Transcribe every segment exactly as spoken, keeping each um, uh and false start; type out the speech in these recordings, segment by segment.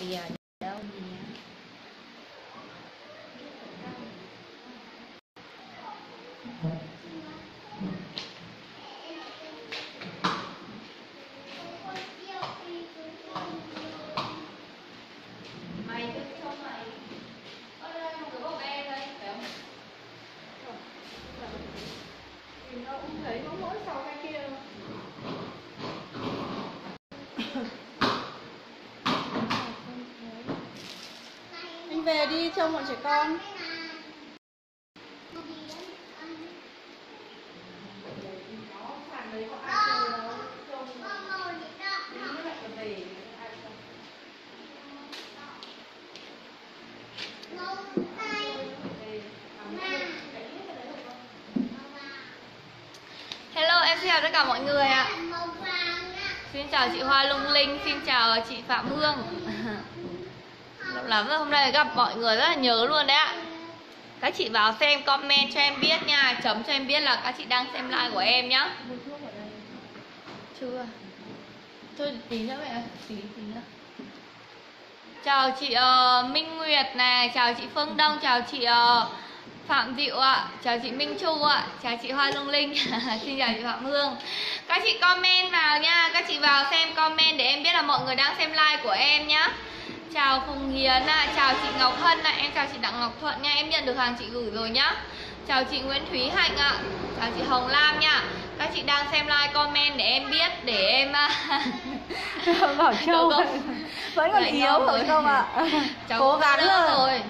bây giờ đâu gì nhá. Về đi trông bọn trẻ con. Hello, em xin chào tất cả mọi người ạ. Xin chào chị Hoa Lung Linh, xin chào chị Phạm Hương. Lắm rồi, hôm nay gặp mọi người rất là nhớ luôn đấy ạ. Các chị vào xem comment cho em biết nha, chấm cho em biết là các chị đang xem live của em nhá. Chưa. Thôi tí nữa mẹ, tí tí nữa. Chào chị uh, Minh Nguyệt này, chào chị Phương Đông, chào chị uh, Phạm Diệu ạ, chào chị Minh Chu ạ, chào chị Hoa Lung Linh. Xin chào chị Phạm Hương. Các chị comment vào nha, các chị vào xem comment để em biết là mọi người đang xem live của em nhá. Chào Phùng Hiến ạ, à, chào chị Ngọc Hân ạ, à, em chào chị Đặng Ngọc Thuận nha, em nhận được hàng chị gửi rồi nhá. Chào chị Nguyễn Thúy Hạnh ạ, à, chào chị Hồng Lam nha. Các chị đang xem like comment để em biết, để em bảo Châu vẫn còn thiếu rồi không ạ? Cháu cố gắng rồi.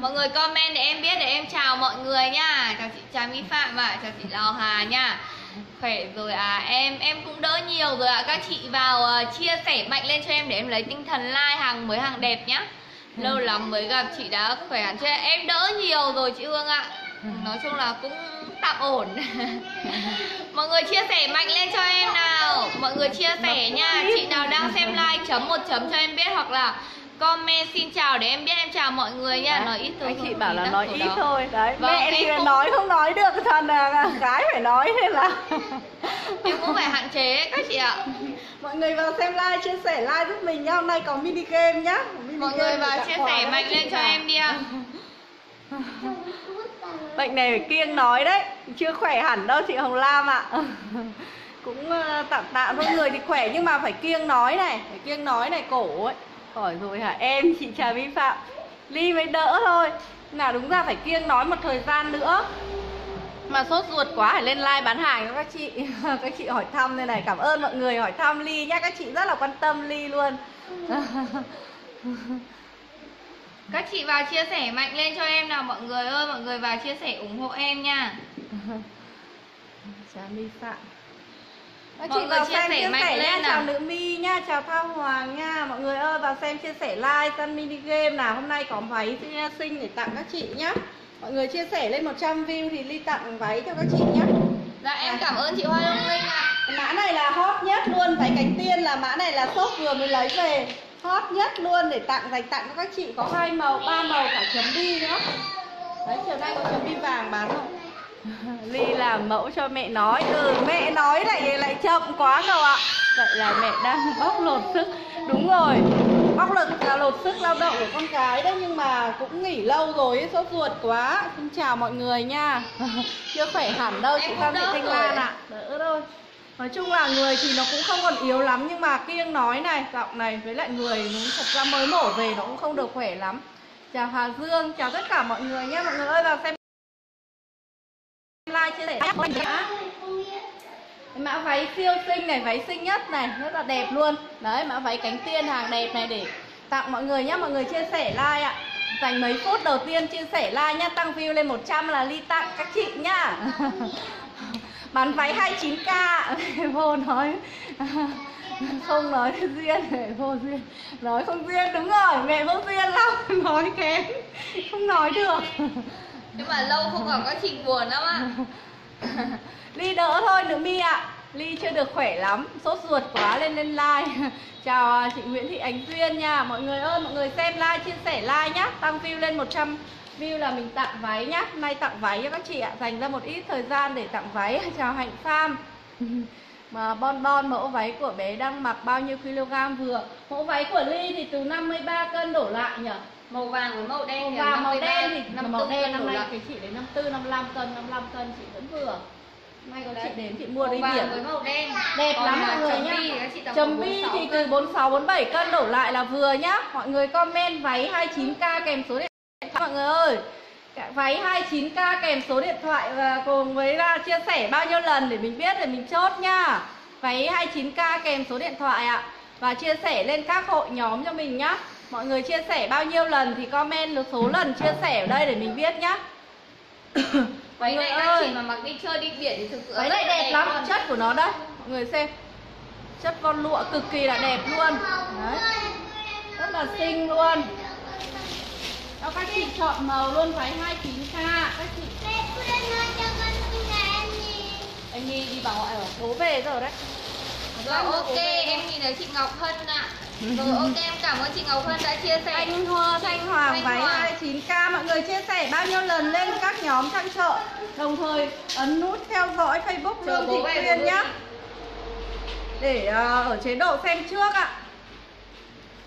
Mọi người comment để em biết, để em chào mọi người nha. Chào chị Trà Mỹ Phạm ạ, à, chào chị Lò Hà nha. Khỏe rồi à, em em cũng đỡ nhiều rồi ạ. À. Các chị vào uh, chia sẻ mạnh lên cho em để em lấy tinh thần like hàng mới hàng đẹp nhá. Lâu lắm mới gặp chị đã khỏe hẳn chưa? Em đỡ nhiều rồi chị Hương ạ. À. Nói chung là cũng tạm ổn. Mọi người chia sẻ mạnh lên cho em nào. Mọi người chia sẻ nha. Chị nào đang xem like chấm một chấm cho em biết, hoặc là comment xin chào để em biết, em chào mọi người nha. Nói ít thôi, anh chị bảo là nói ít đó. Thôi đấy, vâng, mẹ thì cũng... nói không nói được, thằng gái phải nói nên là em cũng phải hạn chế ấy, các chị ạ. Mọi người vào xem like, chia sẻ like giúp mình nhá. Hôm nay có mini game nhá, mini mọi game người vào chia sẻ mạnh lên cho nào. Em đi ạ. Bệnh này phải kiêng nói đấy, chưa khỏe hẳn đâu chị Hồng Lam ạ. Cũng tạm tạm thôi, người thì khỏe nhưng mà phải kiêng nói này, phải kiêng nói này, cổ ấy. Khỏi rồi hả em, chị Trà Vi Phạm Ly mới đỡ thôi. Nào đúng ra phải kiêng nói một thời gian nữa. Mà sốt ruột quá phải lên like bán hàng cho các chị. Các chị hỏi thăm đây này, cảm ơn mọi người hỏi thăm Ly nhá. Các chị rất là quan tâm Ly luôn. Các chị vào chia sẻ mạnh lên cho em nào mọi người ơi. Mọi người vào chia sẻ ủng hộ em nha. Trà Vi Phạm, các mọi chị vào xem chia sẻ nha, chào Nữ Mi nha, chào Thao Hoàng nha. Mọi người ơi vào xem chia sẻ like, săn mini game nào. Hôm nay có váy xinh để tặng các chị nhá. Mọi người chia sẻ lên một trăm view thì Ly tặng váy cho các chị nhá. Dạ em à, cảm ơn chị Hoa Lung Linh ạ. Mã này là hot nhất luôn, váy cánh tiên là mã này là shop vừa mới lấy về. Hot nhất luôn để tặng, dành tặng cho các chị, có hai màu, ba màu cả chấm bi nữa. Đấy, chiều nay có chấm bi vàng bán không? Ly làm mẫu cho mẹ nói. Ừ, mẹ nói lại lại chậm quá cậu ạ. Vậy là mẹ đang bóc lột sức. Đúng rồi, bóc lột, lột sức lao động của con cái đấy. Nhưng mà cũng nghỉ lâu rồi, sốt ruột quá. Xin chào mọi người nha. Chưa khỏe hẳn đâu chị Phan Thị Thanh Lan ạ. Đỡ thôi. Nói chung là người thì nó cũng không còn yếu lắm, nhưng mà kiêng nói này, giọng này, với lại người nó thật ra mới mổ về nó cũng không được khỏe lắm. Chào Hà Dương, chào tất cả mọi người nhé. Mọi người ơi vào xem like, chia sẻ mã váy siêu xinh này, váy xinh nhất này, rất là đẹp luôn đấy, mã váy cánh tiên hàng đẹp này để tặng mọi người nhé. Mọi người chia sẻ like ạ, dành mấy phút đầu tiên chia sẻ like nhá, tăng view lên một trăm là Ly tặng các chị nhá. Bán váy hai mươi chín k vô nói không nói duyên, mẹ vô duyên nói không duyên, đúng rồi mẹ vô duyên lắm, nói kém không nói được. Nhưng mà lâu không gặp các chị buồn lắm ạ. Ly đỡ thôi Nữ Mi ạ. Ly chưa được khỏe lắm, sốt ruột quá lên lên like. Chào chị Nguyễn Thị Ánh Duyên nha. Mọi người ơi, mọi người xem like, chia sẻ like nhá. Tăng view lên một trăm view là mình tặng váy nhá. Hôm nay tặng váy cho các chị ạ, dành ra một ít thời gian để tặng váy. Chào Hạnh Pham. mà bon bon mẫu váy của bé đang mặc bao nhiêu kg vừa. Mẫu váy của Ly thì từ năm mươi ba cân đổ lại nhỉ. Màu vàng với màu đen thì màu, màu đen thì năm màu đen năm nay cái chị đến năm mươi tư năm mươi lăm cân, năm mươi lăm cân chị vẫn vừa. May có chị đến chị mua đấy điểm với màu đen. Đẹp còn lắm mọi người nhá. Chấm bi thì từ bốn mươi sáu bốn mươi bảy cân đổ lại là vừa nhá. Mọi người comment váy hai mươi chín k kèm số điện thoại mọi người ơi. Váy hai mươi chín k kèm số điện thoại và cùng với là chia sẻ bao nhiêu lần để mình biết để mình chốt nhá. Váy hai mươi chín k kèm số điện thoại ạ. Và chia sẻ lên các hội nhóm cho mình nhá. Mọi người chia sẻ bao nhiêu lần thì comment được số lần chia sẻ ở đây để mình biết nhá. Váy này các chị mà mặc đi chơi đi biển thì thực sự váy này đẹp, đẹp lắm, con. Chất của nó đây, mọi người xem. Chất con lụa cực kỳ là đẹp luôn. Đấy. Rất là xinh luôn. Đó, các chị chọn màu luôn váy hai mươi chín k các chị. Anh Nhi đi bảo ở bố về rồi đấy. Rồi ok, em nhìn thấy chị Ngọc Hân ạ. Rồi ok, em cảm ơn chị Ngọc Hân đã chia sẻ. Anh Hoa, Thanh Hoàng váy hai mươi chín k. Mọi người chia sẻ bao nhiêu lần lên các nhóm trang chợ. Đồng thời ấn nút theo dõi Facebook Lương Thị Quyên nhá. Để uh, ở chế độ xem trước ạ.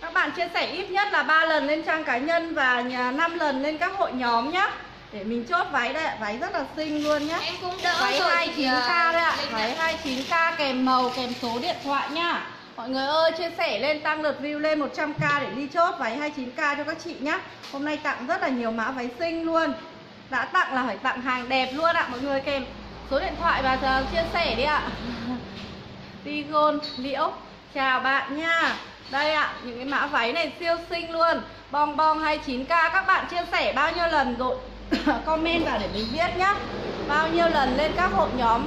Các bạn chia sẻ ít nhất là ba lần lên trang cá nhân và năm lần lên các hội nhóm nhá. Để mình chốt váy đây ạ, váy rất là xinh luôn nhá. Em cũng đỡ váy rồi hai mươi chín k đấy ạ. Váy hai mươi chín k kèm màu kèm số điện thoại nhá. Mọi người ơi, chia sẻ lên, tăng lượt view lên một trăm k để đi chốt váy hai mươi chín k cho các chị nhá. Hôm nay tặng rất là nhiều mã váy xinh luôn. Đã tặng là phải tặng hàng đẹp luôn ạ. Mọi người kèm số điện thoại và chia sẻ đi ạ. Tigon, Liễu, chào bạn nha. Đây ạ, những cái mã váy này siêu xinh luôn. Bong bong hai mươi chín k, các bạn chia sẻ bao nhiêu lần rồi comment vào để mình biết nhá. Bao nhiêu lần lên các hội nhóm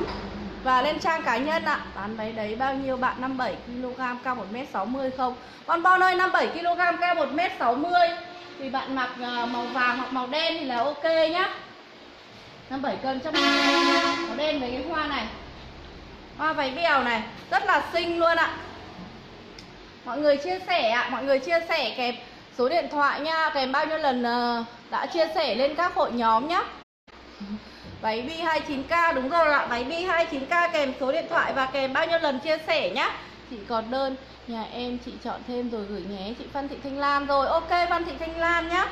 và lên trang cá nhân ạ. Bán váy đấy bao nhiêu bạn? năm mươi bảy ki lô gam cao một mét sáu mươi không? Con Bon ơi, năm mươi bảy ki lô gam cao một mét sáu mươi thì bạn mặc màu vàng hoặc màu đen thì là ok nhá. năm mươi bảy cân trong màu đen với cái hoa này. Hoa váy bèo này rất là xinh luôn ạ. Mọi người chia sẻ ạ, mọi người chia sẻ kèm số điện thoại nha, kèm bao nhiêu lần đã chia sẻ lên các hội nhóm nhá. Váy bi hai mươi chín k, đúng rồi ạ, váy bi hai mươi chín k kèm số điện thoại và kèm bao nhiêu lần chia sẻ nhá. Chị còn đơn, nhà em chị chọn thêm rồi gửi nhé, chị Phan Thị Thanh Lan rồi. Ok Phan Thị Thanh Lan nhá.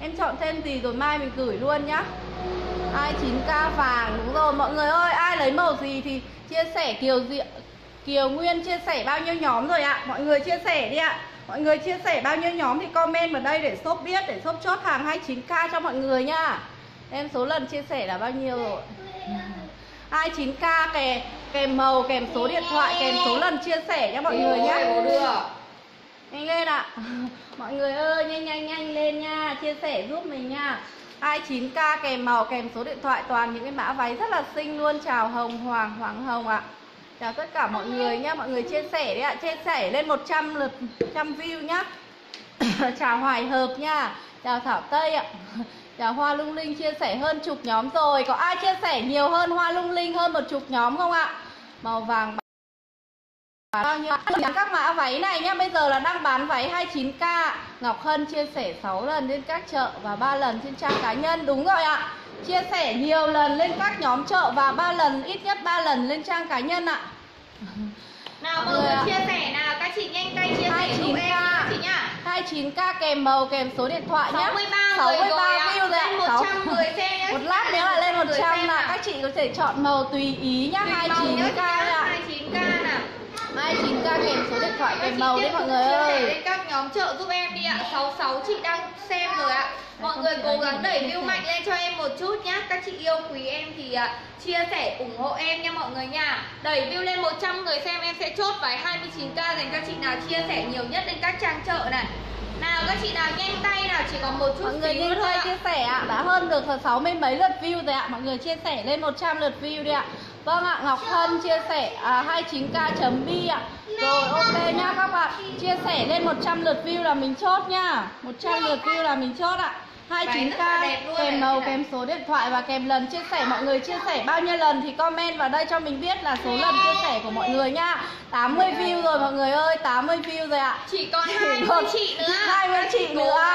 Em chọn thêm gì rồi mai mình gửi luôn nhá. hai mươi chín k vàng, đúng rồi mọi người ơi, ai lấy màu gì thì chia sẻ. Kiều Diệu, Kiều Nguyên chia sẻ bao nhiêu nhóm rồi ạ? Mọi người chia sẻ đi ạ. Mọi người chia sẻ bao nhiêu nhóm thì comment vào đây để shop biết, để shop chốt hàng hai mươi chín k cho mọi người nha. Em số lần chia sẻ là bao nhiêu rồi? hai mươi chín k kèm, kèm màu, kèm số điện thoại, kèm số lần chia sẻ nha mọi người nhé. Nhanh lên ạ. À. Mọi người ơi, nhanh nhanh nhanh lên nha, chia sẻ giúp mình nha. hai mươi chín k kèm màu, kèm số điện thoại, toàn những cái mã váy rất là xinh luôn. Chào Hồng Hoàng, Hoàng Hồng ạ. À. Chào tất cả mọi người nhá, mọi người chia sẻ đấy ạ, chia sẻ lên một trăm lượt, một trăm view nhá. Chào Hoài Hợp nha, chào Thảo Tây ạ. Chào Hoa Lung Linh, chia sẻ hơn chục nhóm rồi. Có ai chia sẻ nhiều hơn Hoa Lung Linh hơn một chục nhóm không ạ? Màu vàng bao nhiêu? Các mã váy này nhá, bây giờ là đang bán váy hai mươi chín k. Ngọc Hân chia sẻ sáu lần trên các chợ và ba lần trên trang cá nhân, đúng rồi ạ. Chia sẻ nhiều lần lên các nhóm chợ và ba lần, ít nhất ba lần lên trang cá nhân ạ. Nào mọi người chia sẻ nào, các chị nhanh tay chia sẻ giúp em các chị nhá. hai mươi chín k kèm màu kèm số điện thoại nhá. sáu mươi ba view rồi, một trăm người xem nhá. Một lát nữa là lên một trăm là các chị có thể chọn màu tùy ý nhá. hai mươi chín k ạ. hai mươi chín k nào. hai mươi chín k kèm số điện thoại kèm màu đấy mọi người ơi. Lên các nhóm chợ giúp em đi ạ. sáu mươi sáu chị đang xem rồi ạ. Mọi người cố gắng đẩy view mạnh lên cho em một chút nhá. Các chị yêu quý em thì uh, chia sẻ ủng hộ em nha mọi người nha. Đẩy view lên một trăm người xem em sẽ chốt váy hai mươi chín k dành các chị nào chia sẻ nhiều nhất lên các trang chợ này. Nào các chị nào nhanh tay nào, chỉ còn một chút mọi người nhanh tay chia sẻ ạ. Đã hơn được sáu mươi mấy lượt view rồi ạ. Mọi người chia sẻ lên một trăm lượt view đi ạ. Vâng ạ, Ngọc Hân chia sẻ à, hai mươi chín k chấm bi ạ. Rồi ok nha các bạn, chia sẻ lên một trăm lượt view là mình chốt nha. một trăm lượt view là mình chốt ạ. hai chín k kèm màu, kèm số điện thoại và kèm lần chia sẻ. Mọi người chia sẻ bao nhiêu lần thì comment vào đây cho mình biết là số lần chia sẻ của mọi người nha. tám mươi view rồi mọi người ơi, tám mươi view rồi ạ. Chỉ còn hai mươi chị nữa, hai mươi chị nữa.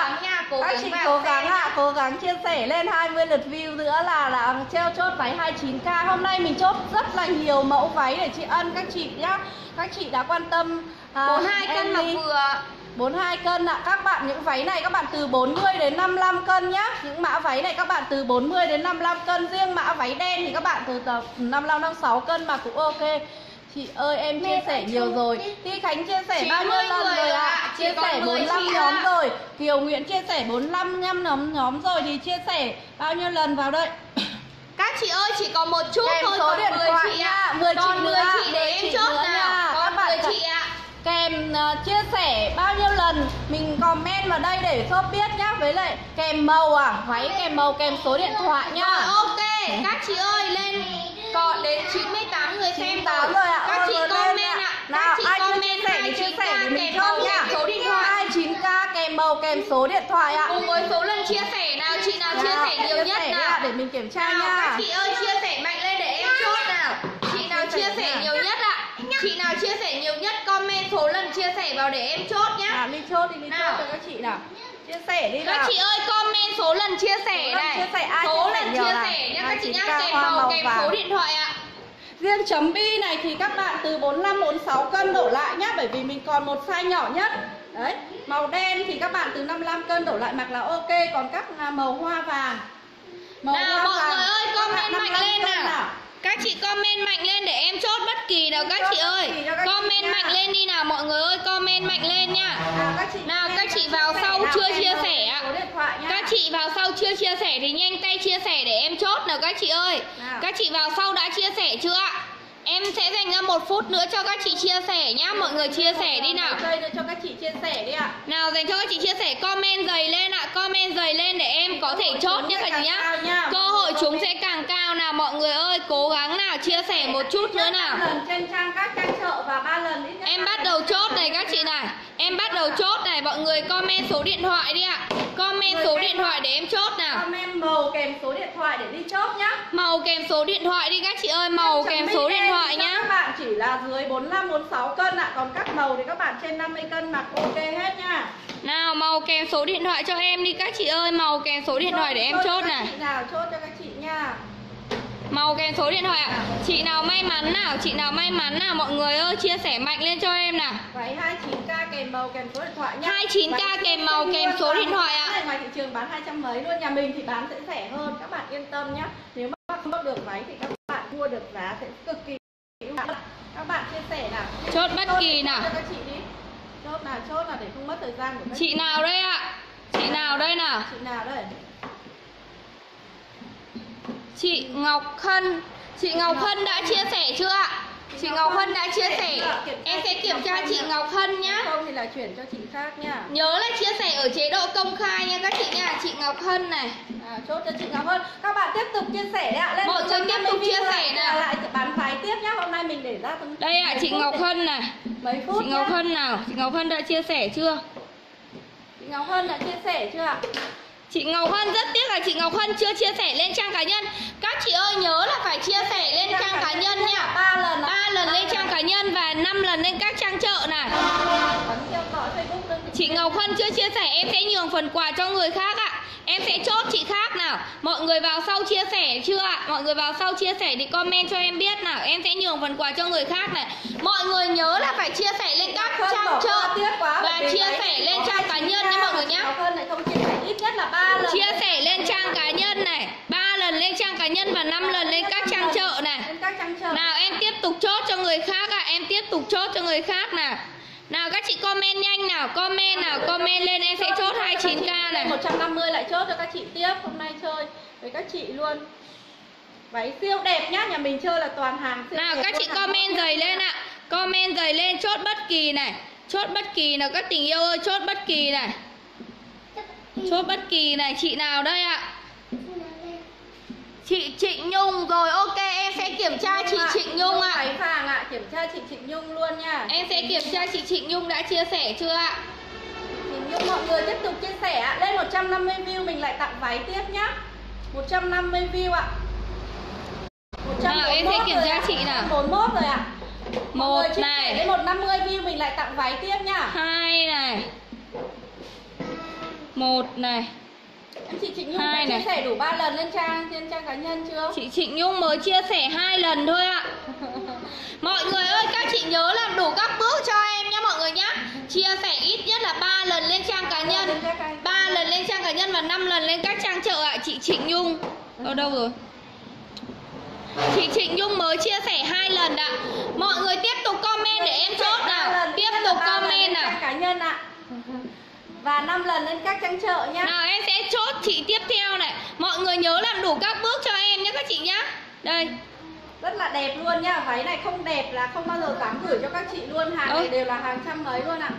Các chị cố gắng ạ, cố gắng chia sẻ lên hai mươi lượt view nữa là là treo chốt váy hai chín k. Hôm nay mình chốt rất là nhiều mẫu váy để chị ân các chị nhá. Các chị đã quan tâm à, bốn mươi hai cân là vừa, bốn mươi hai cân ạ. Các bạn những váy này các bạn từ bốn mươi đến năm mươi lăm cân nhá. Những mã váy này các bạn từ bốn mươi đến năm mươi lăm cân. Riêng mã váy đen thì các bạn từ năm mươi lăm đến năm mươi sáu cân mà cũng ok. Chị ơi em chia sẻ nhiều rồi. Ti Khánh chia sẻ bao nhiêu lần rồi ạ? À? Chia sẻ bốn mươi lăm nhóm à. Rồi. Kiều Nguyễn chia sẻ bốn mươi lăm nhóm nhóm rồi thì chia sẻ bao nhiêu lần vào đây? Các chị ơi chỉ còn một chút kèm thôi, số điện thoại chị ạ. mười chị nữa, chị để em chốt nào. Còn mười chị ạ. Kèm uh, chia sẻ bao nhiêu lần mình comment vào đây để shop biết nhá. Với lại kèm màu à, váy kèm màu kèm số điện thoại nhá. À, ok, các chị ơi lên còn đến chín mươi tám người xem rồi. Rồi ạ. Các chị comment ạ. Nào, ai comment chia sẻ thì chia sẻ để mình chốt nhá. Số điện thoại hai chín k kèm màu kèm số điện thoại ạ. Cùng với số lần chia sẻ nào, chị nào chia sẻ nhiều nhất nào để mình kiểm tra nha. Các chị ơi chia sẻ mạnh lên để em chốt nào. Chị nào chia sẻ nhiều nhất ạ? Chị nào chia sẻ nhiều nhất comment số lần chia sẻ vào để em chốt nhá. À, mình chốt thì mình chốt cho các chị nào. Chia sẻ đi các nào. Chị ơi comment số lần chia sẻ số này. Chia sẻ, ai số chia lần chia sẻ nhá các chị nhá, kèm màu kèm số điện thoại ạ. Riêng chấm bi này thì các bạn từ bốn mươi lăm đến bốn mươi sáu cân đổ lại nhá, bởi vì mình còn một size nhỏ nhất. Đấy, màu đen thì các bạn từ năm mươi lăm cân đổ lại mặc là ok, còn các màu hoa vàng. Màu nào, hoa mọi vàng. Người ơi comment mạnh lên nào. nào. Các chị comment mạnh lên để em chốt bất kỳ nào các chị ơi. Các comment chị mạnh lên đi nào mọi người ơi, comment mạnh lên nha. Nào các chị, nào, các chị vào sau nào, chưa chia sẻ ạ. Các chị vào sau chưa chia sẻ thì nhanh tay chia sẻ để em chốt nào các chị ơi. Nào. Các chị vào sau đã chia sẻ chưa ạ? Em sẽ dành ra một phút nữa cho các chị chia sẻ nhá. Mọi người chia sẻ đi nào. Cho các chị chia sẻ đi ạ. Nào dành cho các chị chia sẻ, comment dày lên ạ, comment dày lên để em có thể chốt nhá các chị nhá. Cơ hội chúng sẽ càng cao nào mọi người ơi, cố gắng nào chia sẻ một chút nữa nào. Lần trên trang các trang chợ và ba lần ít nhất. Em bắt đầu chốt này các chị này. Em bắt đầu chốt này, mọi người comment số điện thoại đi ạ. Comment số điện thoại để em chốt nào. Comment màu kèm số điện thoại để đi chốt nhá. Màu kèm số điện thoại đi các chị ơi, màu kèm số điện thoại nhá. Các bạn chỉ là dưới bốn mươi lăm bốn mươi sáu cân ạ, còn các màu thì các bạn trên năm mươi cân mặc ok hết nha. Nào màu kèm số điện thoại cho em đi các chị ơi, màu kèm số điện thoại để em chốt này. Nào chốt cho các chị nha. Màu kèm số điện thoại ạ. Chị nào may mắn nào, chị nào may mắn nào mọi người ơi, chia sẻ mạnh lên cho em nào. Váy hai chín k kèm màu kèm số điện thoại nhá. hai chín k kèm màu kèm số điện thoại ạ. Ngoài thị trường bán hai trăm mấy luôn, nhà mình thì bán sẽ rẻ hơn, các bạn yên tâm nhá. Nếu mà không được váy thì các bạn mua được giá sẽ cực kỳ. Các bạn chia sẻ nào. Chốt bất kỳ nào. Cho các chị đi. Chốt nào, chốt nào để không mất thời gian của các chị. Chị nào đây ạ? Chị nào đây nào? Chị nào đây? Chị Ngọc Hân, chị Ngọc Hân đã chia sẻ chưa ạ? Chị Ngọc Hân đã chia sẻ. Em sẽ kiểm tra chị Ngọc Hân nhá. Không thì là chuyển cho chị khác nhá. Nhớ là chia sẻ ở chế độ công khai nha các chị nha. Chị Ngọc Hân này. À, chốt cho chị Ngọc Hân. Các bạn tiếp tục chia sẻ đấy ạ. Lên mọi người tiếp tục chia sẻ nào. Lại bán váy tiếp nhá. Hôm nay mình để ra từng đây ạ, chị Ngọc Hân này. Mấy phút. Chị Ngọc Hân nào? Chị Ngọc Hân đã chia sẻ chưa? Chị Ngọc Hân đã chia sẻ chưa ạ? Chị Ngọc Hân rất tiếc là chị Ngọc Hân chưa chia sẻ lên trang cá nhân. Các chị ơi nhớ là phải chia sẻ lên trang, trang cá nhân nha. Ba lần ba lần lên trang cá nhân và năm lần lên các trang chợ này. Chị Ngọc Hân chưa chia sẻ, em sẽ nhường phần quà cho người khác ạ. Em sẽ chốt chị khác nào. Mọi người vào sau chia sẻ chưa ạ? Mọi người vào sau chia sẻ thì comment cho em biết nào. Em sẽ nhường phần quà cho người khác này. Mọi người nhớ là phải chia sẻ lên các trang chợ và chia sẻ lên trang cá nhân nha mọi người nhé. Ít nhất là ba lần chia sẻ lên trang cá nhân này, ba lần lên trang cá nhân và năm lần lên các trang chợ này. Nào em tiếp tục chốt cho người khác ạ, à. Em tiếp tục chốt cho người khác nào. Nào các chị comment nhanh nào, comment nào, comment lên em sẽ chốt hai chín k này. một trăm năm mươi lại chốt cho các chị tiếp, hôm nay chơi với các chị luôn. Váy siêu đẹp nhá, nhà mình chơi là toàn hàng siêu nào, đẹp. Nào các chị comment dày lên ạ, à. Comment dày lên chốt bất kỳ này, chốt bất kỳ nào các tình yêu ơi, chốt bất kỳ này. Chốt bất kỳ này, chị nào đây ạ? Chị Trịnh Nhung rồi, ok em sẽ kiểm tra chị Trịnh Nhung ạ. Váy vàng ạ, kiểm tra chị Trịnh Nhung luôn nha. Em sẽ kiểm tra chị Trịnh Nhung đã chia sẻ chưa ạ? nhưng mọi người tiếp tục chia sẻ. Lên một trăm năm mươi view mình lại tặng váy tiếp nhá. Một trăm năm mươi view ạ. Nào em sẽ kiểm tra chị nào. Bốn mốt rồi ạ. Một này đến một trăm năm mươi view mình lại tặng váy tiếp nhá. Hai này, một này. Chị Trịnh Nhung đã chia sẻ đủ ba lần lên trang trên trang cá nhân chưa? Chị Trịnh Nhung mới chia sẻ hai lần thôi ạ. Mọi người ơi, các chị nhớ làm đủ các bước cho em nhá mọi người nhá. Chia sẻ ít nhất là ba lần lên trang cá nhân, ba lần lên trang cá nhân và năm lần lên các trang chợ ạ. Chị Trịnh Nhung ở đâu rồi? Chị Trịnh Nhung mới chia sẻ hai lần ạ. Mọi người tiếp tục comment để em chốt nào. Tiếp tục comment nào. Trang cá nhân ạ. Và năm lần lên các trang chợ nhá. Nào em sẽ chốt chị tiếp theo này. Mọi người nhớ làm đủ các bước cho em nhé các chị nhá. Đây. Rất là đẹp luôn nhá. Váy này không đẹp là không bao giờ dám gửi cho các chị luôn. Hàng ừ. này đều là hàng trăm mấy luôn ạ.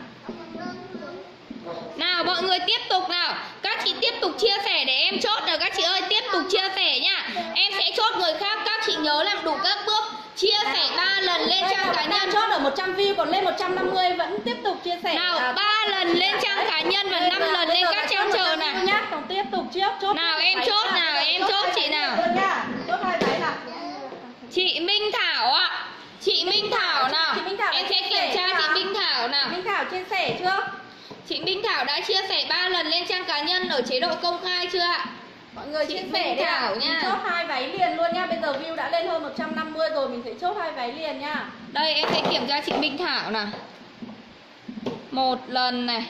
Nào mọi người tiếp tục nào. Các chị tiếp tục chia sẻ để em chốt nào. Các chị ơi tiếp tục chia sẻ nhá. Em sẽ chốt người khác. Các chị nhớ làm đủ các bước. Chia sẻ ba lần lên đây, trang cá nhân. Chốt ở một trăm view còn lên một trăm năm mươi vẫn tiếp tục chia sẻ. Nào ba lần lên trang cá nhân và năm lần lên các trang chợ này. Còn tiếp tục trước chốt. Nào em chốt nào, em chốt chị nào. Chốt hai cái nào. Chị Minh Thảo ạ. Chị Minh Thảo nào. Em sẽ kiểm tra chị Minh Thảo nào. Minh Thảo chia sẻ chưa? Chị Minh Thảo đã chia sẻ ba lần lên trang cá nhân ở chế độ công khai chưa ạ? Mọi người chia sẻ đi ạ. Mình chốt hai váy liền luôn nha. Bây giờ view đã lên hơn một trăm năm mươi rồi, mình sẽ chốt hai váy liền nha. Đây em sẽ kiểm tra chị Minh Thảo nào. Một lần này.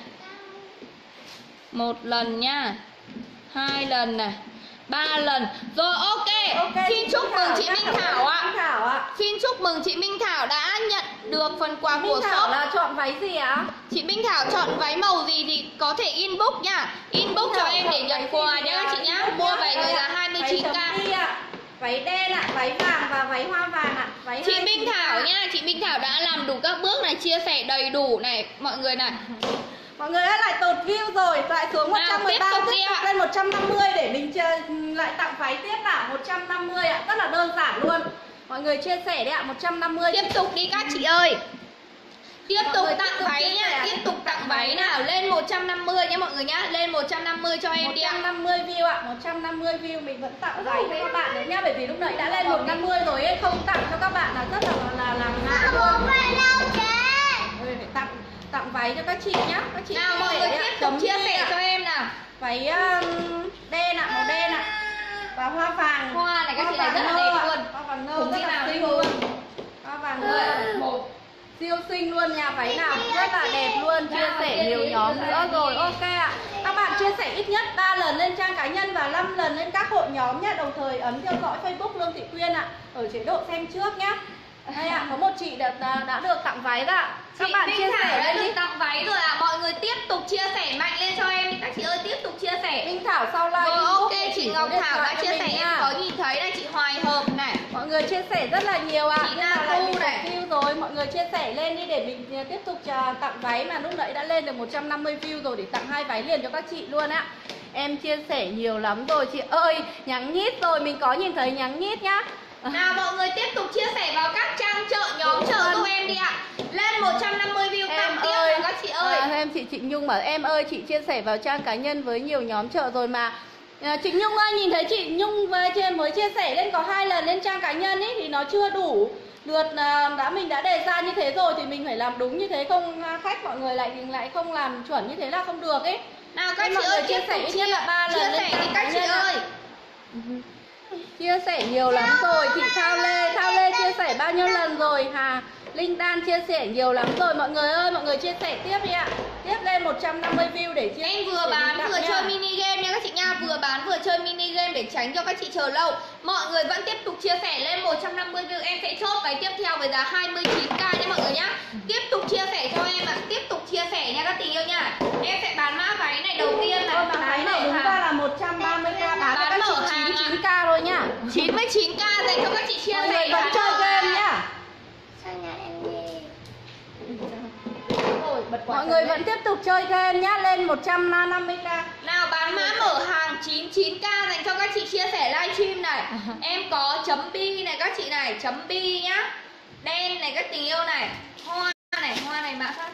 Một lần nha. Hai lần này. Ba lần. Rồi ok. okay Xin chúc mừng chị Minh Thảo ạ. À. Xin chúc mừng chị Minh Thảo đã nhận được phần quà Minh của Thảo shop. Là chọn váy gì ạ? À? Chị Minh Thảo chọn váy màu gì thì có thể inbox nha. Inbox cho em để nhận quà nhá các chị nhá. Mua váy người giá hai mươi chín k. Váy đen ạ, à, váy vàng và váy hoa vàng ạ. À. Chị Minh Thảo nha, chị Minh Thảo đã làm đủ các bước này, chia sẻ đầy đủ này mọi người này. Mọi người đã lại tột view rồi, lại xuống một trăm mười ba, tiếp tục lên một trăm năm mươi để mình chơi, lại tặng váy tiếp ạ. Một trăm năm mươi ạ, rất là đơn giản luôn. Mọi người chia sẻ đấy ạ, một trăm năm mươi. Tiếp tục đi các chị ơi. Tiếp mọi tục tặng váy nha, tiếp tục tặng váy nào. Lên một trăm năm mươi nhé mọi người nhá, lên một trăm năm mươi cho em đi ạ. một trăm năm mươi view ạ, một trăm năm mươi view mình vẫn tặng váy cho các bạn đấy nhá. Bởi vì lúc nãy đã lên một trăm năm mươi rồi ấy, không tặng cho các bạn là rất là là làm ngại luôn. Phải tặng tặng váy cho các chị nhá. Các chị nào mọi người tiếp tục chia sẻ cho em nào. Váy um, đen ạ, màu đen ạ. Và hoa vàng. Hoa này các chị này rất là đẹp luôn. Hoa vàng nâu rất là xinh luôn. Hoa vàng nâu siêu xinh luôn nha. Váy nào rất là đẹp luôn. Chia sẻ nhiều nhóm nữa rồi. Ok ạ. Các bạn chia sẻ ít nhất ba lần lên trang cá nhân và năm lần lên các hội nhóm nhé. Đồng thời ấn theo dõi Facebook Lương Thị Quyên ạ. Ở chế độ xem trước nhé. Đây ạ, à, có một chị đã, đã được tặng váy rồi ạ. Các chị bạn Minh chia Thảo sẻ đã đi. Được tặng váy rồi ạ. À. Mọi người tiếp tục chia sẻ mạnh lên cho em. Các chị ơi tiếp tục chia sẻ. Minh Thảo sau like. Rồi ok, chị Ngọc Thảo đã chia sẻ, em có nhìn thấy đây, chị Hoài Hợp này. Mọi người chia sẻ rất là nhiều ạ. À. Chị Na Thu này. Rồi, mọi người chia sẻ lên đi để mình tiếp tục tặng váy mà lúc nãy đã lên được một trăm năm mươi view rồi, để tặng hai váy liền cho các chị luôn ạ. À. Em chia sẻ nhiều lắm rồi chị ơi, nhắn nhít rồi, mình có nhìn thấy nhắn nhít nhá. Nào mọi người tiếp tục chia sẻ vào các trang chợ, nhóm chợ giúp em đi ạ. Lên một trăm năm mươi view tặng tiếp rồi các chị ơi. À, em chị Trịnh Nhung bảo em ơi, chị chia sẻ vào trang cá nhân với nhiều nhóm chợ rồi mà. À, Trịnh Nhung ơi, nhìn thấy chị Nhung về trên mới chia sẻ lên có hai lần lên trang cá nhân ấy thì nó chưa đủ lượt, đã mình đã đề ra như thế rồi thì mình phải làm đúng như thế, không khách mọi người lại lại không làm chuẩn như thế là không được ấy. Nào các chị ơi, chia sẻ ít nhất là ba lần lên trang cá nhân ơi. Chia sẻ nhiều lắm rồi. Chị Thao Lê, Thao Lê chia sẻ bao nhiêu lần rồi. Hà Linh Đan chia sẻ nhiều lắm rồi. Mọi người ơi, mọi người chia sẻ tiếp đi ạ. Tiếp lên một trăm năm mươi view để chia. Em vừa bán vừa chơi mini game nha các chị nha. Vừa bán vừa chơi mini game để tránh cho các chị chờ lâu. Mọi người vẫn tiếp tục chia sẻ lên một trăm năm mươi view. Em sẽ chốt váy tiếp theo với giá hai mươi chín k nha mọi người nhá. Tiếp tục chia sẻ cho em ạ. Tiếp tục chia sẻ nha các tình yêu nha. Em sẽ bán mã váy này đầu tiên này. Váy này đúng ra là một trăm ba mươi k. Bán mở hàng chín mươi chín k thôi nha. chín mươi chín k dành cho các chị chia sẻ. Mọi người vẫn chơi game nhá. Mọi người vẫn tiếp tục chơi game nhá. Lên một trăm năm mươi k. Nào bán mã mở hàng chín mươi chín k dành cho các chị chia sẻ livestream này. Em có chấm bi này các chị này. Chấm bi nhá. Đen này các tình yêu này. Hoa này, hoa này mã khác.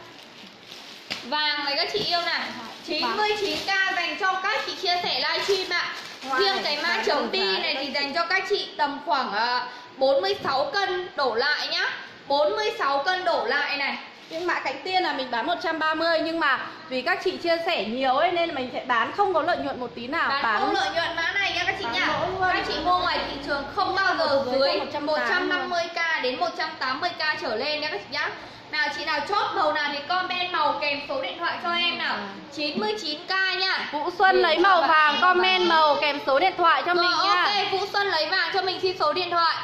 Vàng này các chị yêu này, chín mươi chín k dành cho các chị chia sẻ livestream ạ. Riêng cái mã chống ti này thì dành cho các chị tầm khoảng bốn mươi sáu cân đổ lại nhá, bốn mươi sáu cân đổ lại này. Nhưng mã cánh tiên là mình bán một trăm ba mươi, nhưng mà vì các chị chia sẻ nhiều ấy nên mình sẽ bán không có lợi nhuận một tí nào. Bán, bán không lợi nhuận mã này nha các chị nhá. Các chị mua ngoài thị trường không bao giờ dưới một trăm năm mươi k đến một trăm tám mươi k trở lên nha các chị nhá. Nào chị nào chốt màu nào thì comment màu kèm số điện thoại cho em nào. Chín mươi chín k nha. Vũ Xuân lấy màu vàng comment màu kèm số điện thoại cho mình nha. Ok, Vũ Xuân lấy vàng cho mình xin số điện thoại.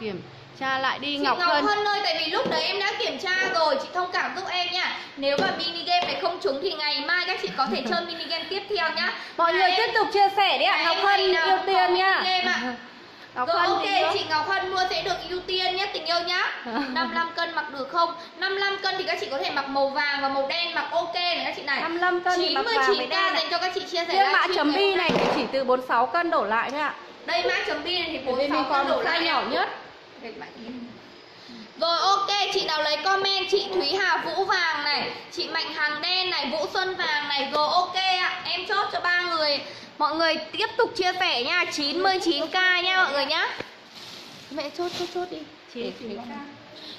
Kiểm tra lại đi Ngọc Hân. Ngọc Hân ơi, tại vì lúc đấy em đã kiểm tra rồi, chị thông cảm giúp em nha. Nếu mà mini game này không trúng thì ngày mai các chị có thể chơi mini game tiếp theo nhá. Mọi người tiếp tục chia sẻ đấy ạ. Ngọc Hân ưu tiên nha. Ngọc rồi, Hân ok chị không? Ngọc Hân mua sẽ được ưu tiên nhé tình yêu nhá. năm mươi lăm cân mặc được không? năm mươi lăm cân thì các chị có thể mặc màu vàng và màu đen, mặc ok này các chị này. năm mươi lăm cân thì mặc vàng với đen dành cho các chị chia sẻ. Mã chấm bi này thì chỉ từ bốn mươi sáu cân đổ lại thôi ạ. Đây mã chấm bi này thì bốn mươi sáu cân đổ lại nhỏ nhất. Rồi ok, chị nào lấy comment chị Thúy Hà Vũ vàng này, chị Mạnh Hàng đen này, Vũ Xuân vàng này. Rồi ok ạ, em chốt cho ba người. Mọi người tiếp tục chia sẻ nha, chín mươi chín k nha mọi người nhá. Mẹ chốt chốt chốt đi.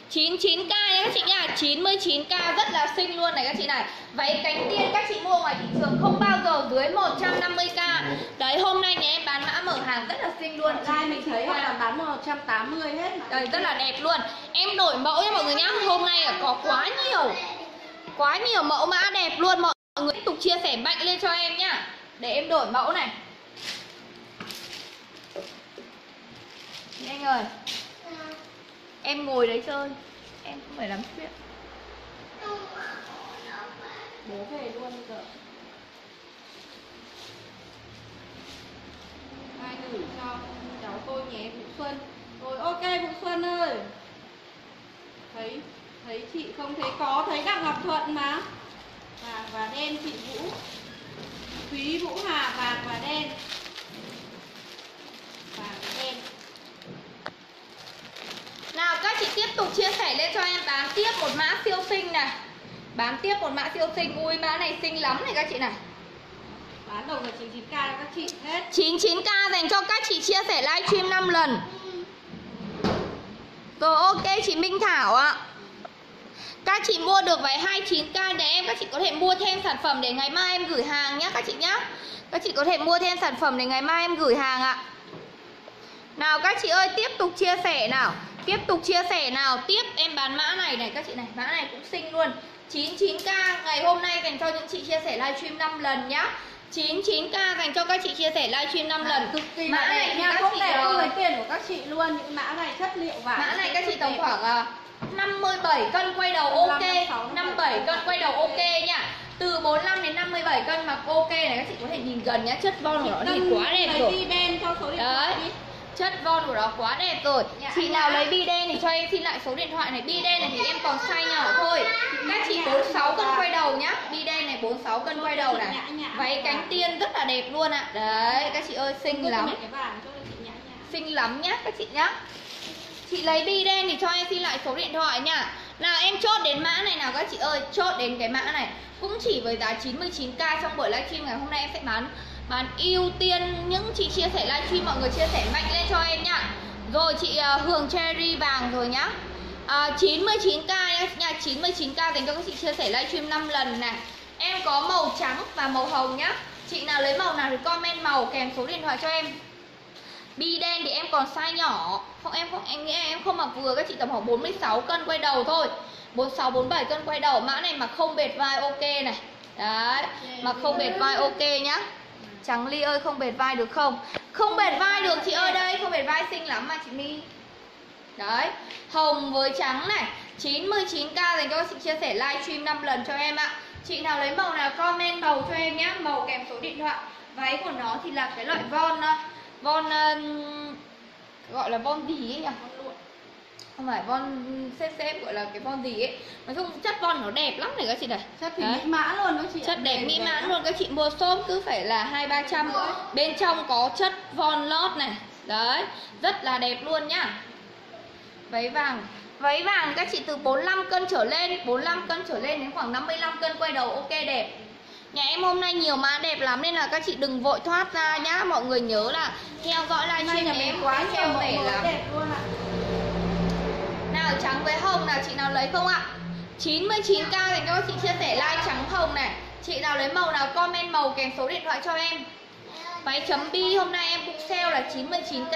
chín mươi chín k nha các chị nha, chín mươi chín k rất là xinh luôn này các chị này. Váy cánh tiên các chị mua ngoài thị trường không bao giờ dưới một trăm năm mươi k. Đấy, hôm nay nhà em bán mã mở hàng rất là xinh luôn. Đây mình thấy là bán một trăm tám mươi hết. Đấy, rất là đẹp luôn. Em đổi mẫu nha mọi người nhá. Hôm nay là có quá nhiều. Quá nhiều mẫu mã đẹp luôn. Mọi người tiếp tục chia sẻ mạnh lên cho em nhá. Để em đổi mẫu này. Nhanh ơi. Em ngồi đấy chơi. Em cũng phải làm chuyện. Bố về luôn bây giờ. Ai gửi cho cháu tôi nhé, Vũ Xuân. Rồi ok Vũ Xuân ơi. Thấy thấy chị không thấy có, thấy đặng Ngọc Thuận mà. Và và đen chị Vũ. Quý Vũ Hà vàng và đen. Vàng và đen. Nào các chị tiếp tục chia sẻ lên cho em, bán tiếp một mã siêu xinh này. Bán tiếp một mã siêu xinh. Ui mã này xinh lắm này các chị này. Bán đầu là chín mươi chín k các chị hết. chín mươi chín k dành cho các chị chia sẻ livestream năm lần. Rồi ok chị Minh Thảo ạ. Các chị mua được váy hai mươi chín k để em, các chị có thể mua thêm sản phẩm để ngày mai em gửi hàng nhé các chị nhé. Các chị có thể mua thêm sản phẩm để ngày mai em gửi hàng ạ. Nào các chị ơi, tiếp tục chia sẻ nào. Tiếp tục chia sẻ nào. Tiếp em bán mã này này các chị này. Mã này cũng xinh luôn. chín mươi chín k ngày hôm nay dành cho những chị chia sẻ livestream năm lần nhá. chín mươi chín k dành cho các chị chia sẻ livestream năm lần. Cực kỳ mã này nha, không để không lấy tiền của các chị luôn. Những mã này chất liệu vàng. Mã này các chị tầm khoảng năm mươi bảy cân quay đầu ok, năm mươi bảy cân quay đầu ok nha. Từ bốn mươi lăm đến năm mươi bảy cân mặc ok này các chị có thể nhìn gần nhá, chất von của nó thì quá đẹp rồi. Lấy bi đen cho số điện thoại đi. Chất von của nó quá đẹp rồi. Chị nào lấy bi đen thì cho em xin lại số điện thoại này. Bi đen này thì em còn size nhỏ thôi. Các chị bốn mươi sáu cân quay đầu nhá. Bi đen này bốn mươi sáu cân quay đầu này. Váy cánh tiên rất là đẹp luôn ạ. Đấy, các chị ơi xinh lắm. Xinh lắm nhá các chị nhá. Chị lấy bi đen thì cho em xin lại số điện thoại nha. Nào em chốt đến mã này nào các chị ơi. Chốt đến cái mã này. Cũng chỉ với giá chín mươi chín k trong buổi livestream ngày hôm nay em sẽ bán. Bán ưu tiên những chị chia sẻ livestream. Mọi người chia sẻ mạnh lên cho em nha. Rồi chị uh, Hường Cherry vàng rồi nhá. uh, chín mươi chín k nha. Chín mươi chín k dành cho các chị chia sẻ livestream năm lần này. Em có màu trắng và màu hồng nhá. Chị nào lấy màu nào thì comment màu kèm số điện thoại cho em. Bi đen thì em còn size nhỏ. Không em không em nghĩ em không mặc vừa, các chị tầm khoảng bốn mươi sáu cân quay đầu thôi. bốn mươi sáu bốn mươi bảy cân quay đầu. Mã này mặc không bệt vai ok này. Đấy, mặc không bệt vai ok nhá. Trắng Ly ơi không bệt vai được không? Không bệt vai được chị ơi, đây không bệt vai xinh lắm mà chị My. Đấy, hồng với trắng này. chín mươi chín k dành cho các chị chia sẻ livestream năm lần cho em ạ. Chị nào lấy màu nào comment màu cho em nhá, màu kèm số điện thoại. Váy của nó thì là cái loại von thôi. Von uh, gọi là von gì ấy nhỉ? Không phải von xếp xếp gọi là cái von gì ấy. Nói chung chất von nó đẹp lắm này các chị này. Chất thì mỹ mãn luôn các chị. Chất đẹp mỹ mãn luôn các chị, mua xốp cứ phải là hai ba trăm. Bên trong có chất von lót này. Đấy, rất là đẹp luôn nhá. Váy vàng Váy vàng các chị từ bốn mươi lăm cân trở lên, bốn mươi lăm cân trở lên đến khoảng năm mươi lăm cân quay đầu ok đẹp. Nhà em hôm nay nhiều mã đẹp lắm nên là các chị đừng vội thoát ra nhá. Mọi người nhớ là theo dõi livestream nhà em quá nhiều mẻ lắm. Nào trắng với hồng nào chị nào lấy không ạ? chín mươi chín k thì cho các chị chia sẻ like trắng hồng này. Chị nào lấy màu nào comment màu kèm số điện thoại cho em. Váy chấm bi hôm nay em cũng sale là chín mươi chín k.